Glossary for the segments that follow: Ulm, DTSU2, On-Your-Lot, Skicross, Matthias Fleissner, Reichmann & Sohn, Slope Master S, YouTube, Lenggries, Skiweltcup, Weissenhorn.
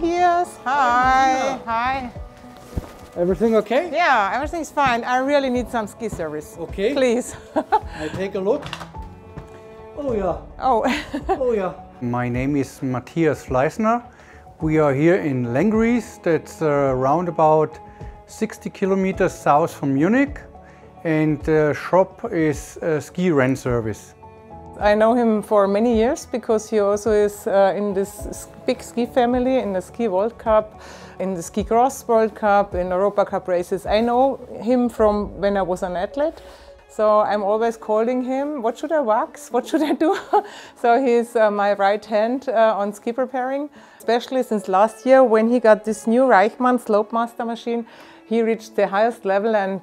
Matthias. Hi. Hi. Everything okay? Yeah, everything's fine. I really need some ski service. Okay. Please. I take a look. Oh yeah. Oh. Oh yeah. My name is Matthias Fleissner. We are here in Lenggries. That's around about 60 kilometers south from Munich. And the shop is a ski rent service. I know him for many years because he also is in this big ski family, in the Ski World Cup, in the Ski Cross World Cup, in Europa Cup races. I know him from when I was an athlete. So I'm always calling him, what should I wax? What should I do? So he's my right hand on ski preparing. Especially since last year when he got this new Reichmann Slope Master machine, he reached the highest level and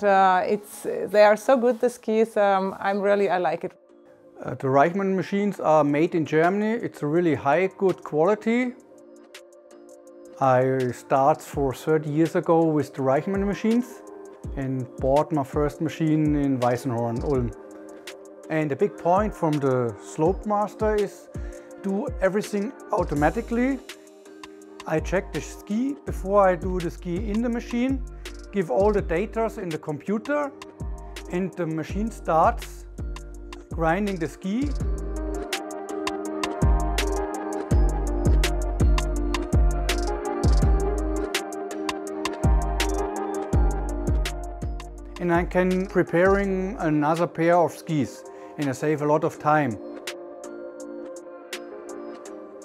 they are so good, the skis. I like it. The Reichmann machines are made in Germany. It's a really high, good quality. I started 30 years ago with the Reichmann machines and bought my first machine in Weissenhorn, Ulm. And a big point from the Slope Master is do everything automatically. I check the ski before I do the ski in the machine, give all the data in the computer, and the machine starts grinding the ski. And I can preparing another pair of skis and I save a lot of time.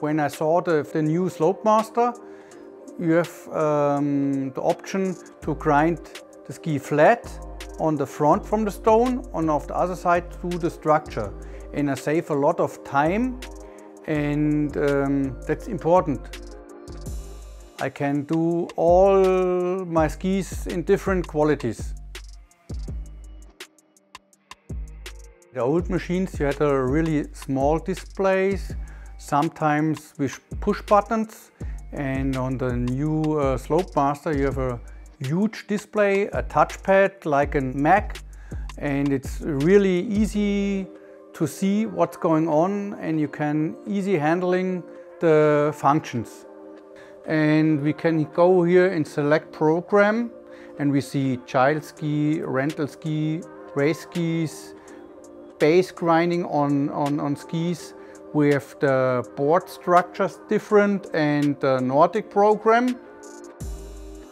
When I saw the new Slope Master, you have the option to grind the ski flat on the front from the stone and on the other side through the structure. And I save a lot of time and that's important. I can do all my skis in different qualities. The old machines, you had a really small displays, sometimes with push buttons, and on the new Slope Master you have a huge display, a touchpad like a Mac, and it's really easy to see what's going on and you can easy handling the functions. And we can go here and select program and we see child ski, rental ski, race skis, base grinding on skis. We have the board structures different and the Nordic program.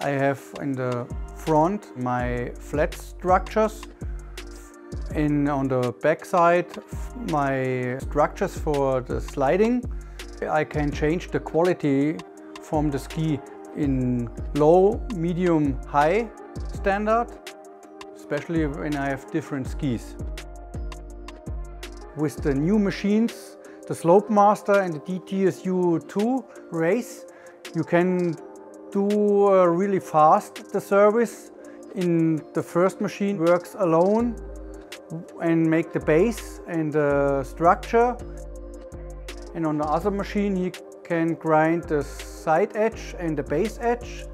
I have in the front my flat structures and on the back side my structures for the sliding. I can change the quality from the ski in low, medium, high standard, especially when I have different skis. With the new machines, the Slope Master and the DTSU2 race, you can do really fast the service. In the first machine works alone and make the base and the structure. And on the other machine he can grind the side edge and the base edge.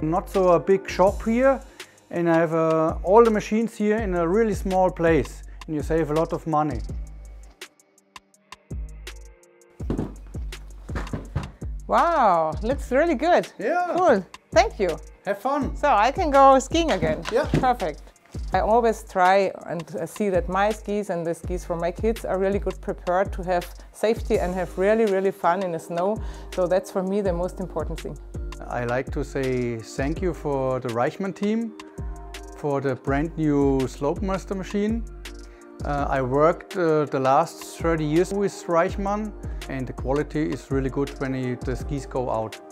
Not so a big shop here, and I have all the machines here in a really small place and you save a lot of money. Wow, looks really good. Yeah. Cool. Thank you. Have fun. So I can go skiing again. Yeah. Perfect. I always try and see that my skis and the skis for my kids are really good prepared to have safety and have really, really fun in the snow. So that's for me the most important thing. I like to say thank you for the Reichmann team, for the brand new Slope Master machine. I worked the last 30 years with Reichmann. And the quality is really good when the skis go out.